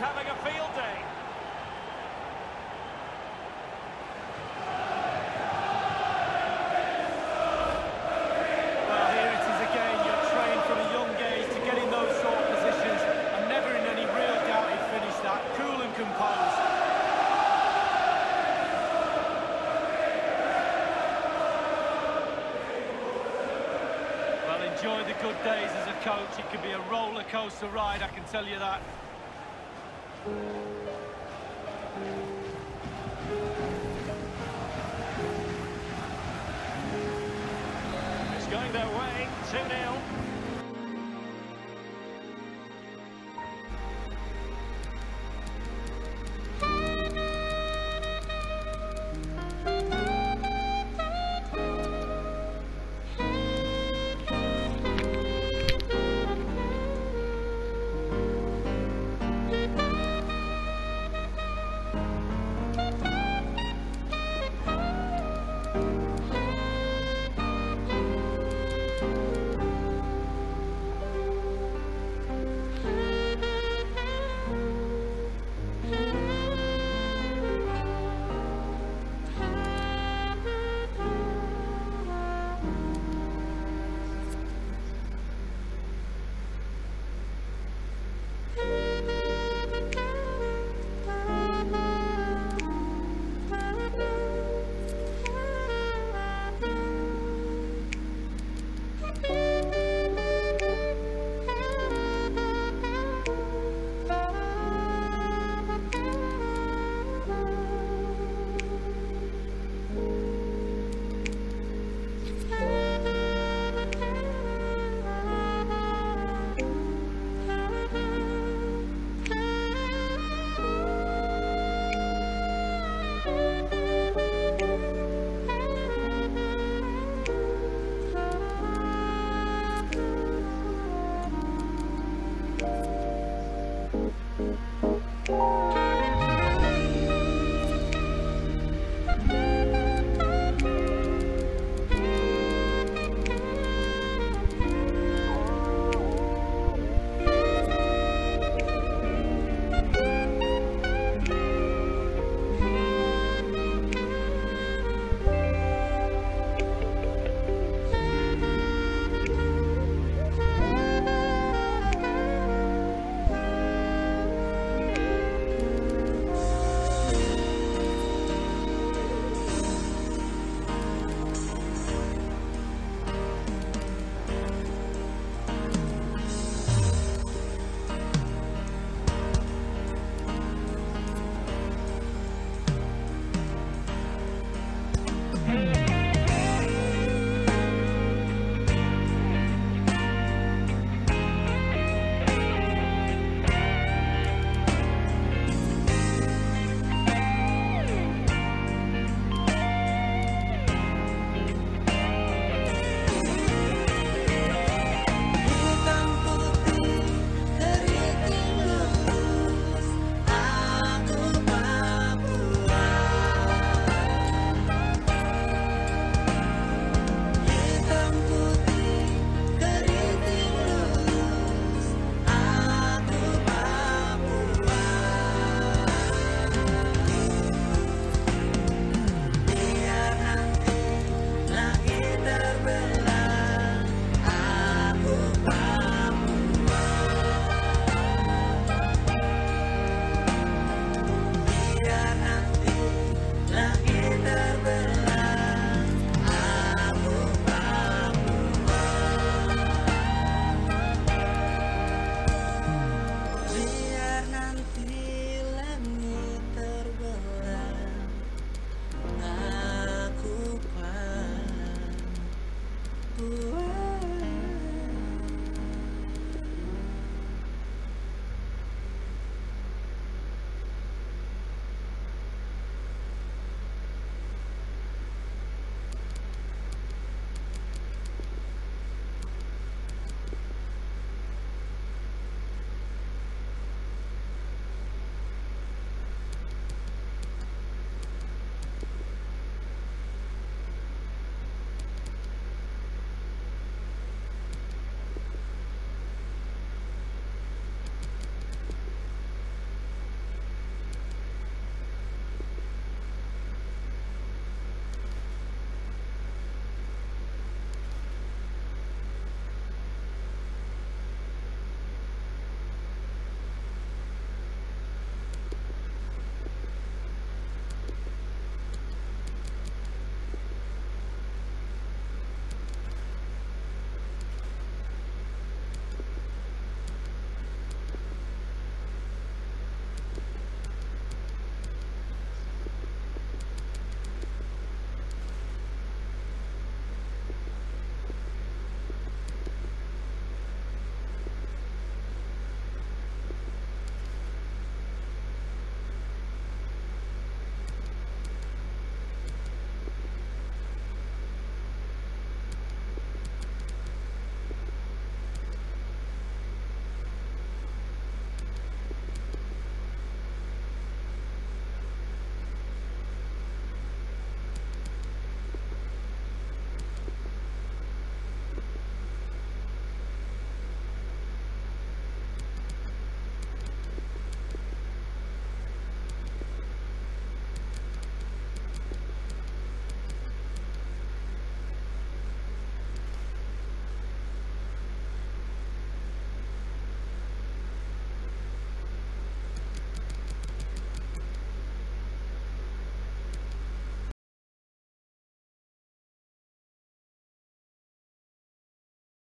having a field day. Well, here it is again. You're trained from a young age to get in those short positions. I'm never in any real doubt he finished that. Cool and composed. Enjoy the good days as a coach. It could be a roller coaster ride, I can tell you that. It's going their way, 2-0.